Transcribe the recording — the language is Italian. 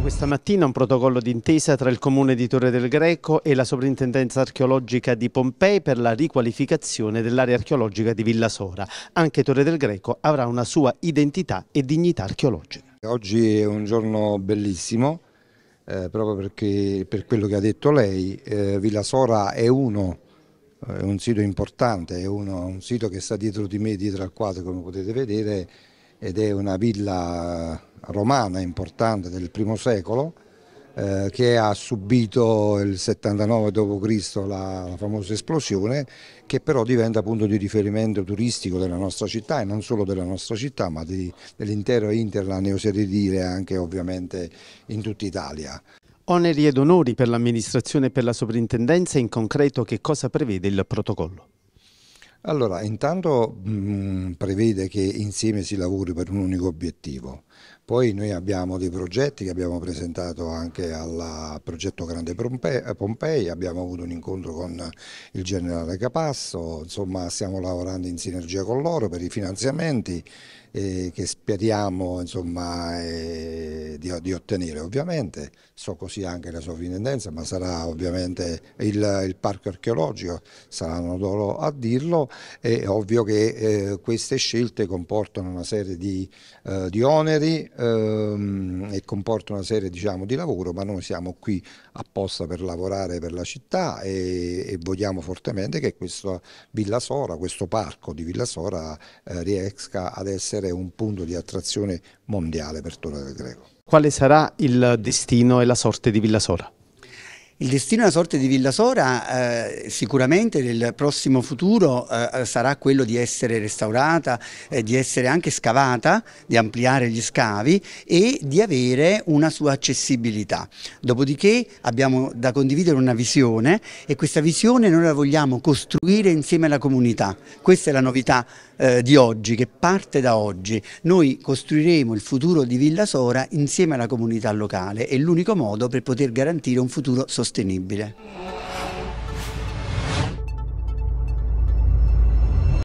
Questa mattina un protocollo d'intesa tra il comune di Torre del Greco e la sovrintendenza archeologica di Pompei per la riqualificazione dell'area archeologica di Villa Sora. Anche Torre del Greco avrà una sua identità e dignità archeologica. Oggi è un giorno bellissimo, proprio perché, per quello che ha detto lei, Villa Sora è un sito importante, è un sito che sta dietro di me, dietro al quadro, come potete vedere, ed è una villa romana importante del I secolo che ha subito il 79 d.C. la famosa esplosione, che però diventa punto di riferimento turistico della nostra città, e non solo della nostra città ma dell'intero Interland, e oserei dire anche ovviamente in tutta Italia. Oneri ed onori per l'amministrazione e per la sovrintendenza. In concreto, che cosa prevede il protocollo? Allora, intanto prevede che insieme si lavori per un unico obiettivo. Poi noi abbiamo dei progetti che abbiamo presentato anche al progetto Grande Pompei, abbiamo avuto un incontro con il generale Capasso, insomma stiamo lavorando in sinergia con loro per i finanziamenti che speriamo insomma, di ottenere ovviamente. So così anche la sovrintendenza, ma sarà ovviamente il parco archeologico, saranno loro a dirlo. È ovvio che queste scelte comportano una serie di oneri e comportano una serie, diciamo, di lavoro, ma noi siamo qui apposta per lavorare per la città e vogliamo fortemente che questa Villa Sora, questo parco di Villa Sora riesca ad essere un punto di attrazione mondiale per Torre del Greco. Quale sarà il destino e la sorte di Villa Sora? Il destino e la sorte di Villa Sora sicuramente nel prossimo futuro sarà quello di essere restaurata, di essere anche scavata, di ampliare gli scavi e di avere una sua accessibilità. Dopodiché abbiamo da condividere una visione, e questa visione noi la vogliamo costruire insieme alla comunità. Questa è la novità di oggi, che parte da oggi. Noi costruiremo il futuro di Villa Sora insieme alla comunità locale, è l'unico modo per poter garantire un futuro sostenibile.